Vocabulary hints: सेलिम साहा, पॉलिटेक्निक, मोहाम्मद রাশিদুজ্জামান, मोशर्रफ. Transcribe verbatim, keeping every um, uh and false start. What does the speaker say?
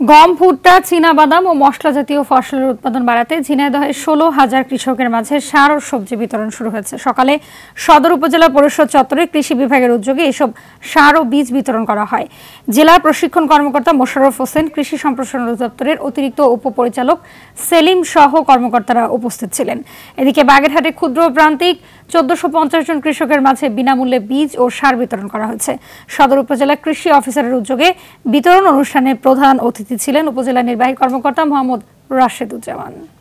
गम भुट्टा चीना बादाम और मसला जातीय फसलेर उत्पादन बाड़ाते झिनाइदहे षोलो हजार कृषकेर माझे सार और सब्जी वितरण शुरू हयेछे। सकाले सदर उपजेला परिषद चत्वरे कृषि विभागेर उद्योगे एसब सार और बीज वितरण करा हय। जिला प्रशिक्षण कर्मकर्ता मोशर्रफ होसेन, कृषि सम्प्रसारण अधिदप्तरेर अतिरिक्त उपपरिचालक सेलिम साहा कर्मकर्तारा उपस्थित छिलेन। एदिके बागेरहाटे क्षुद्र प्रान्तिक चौदशो पंचाश जन कृषकेर माझे बिनामूल्ये बीज और सार वितरण करा हयेछे। सदर उपजेला कृषि अफिसारेर उद्योगे वितरण अनुष्ठाने प्रधान अतिथि ছিলেন উপজেলা নির্বাহী কর্মকর্তা মোহাম্মদ রাशिदুজ্জামান।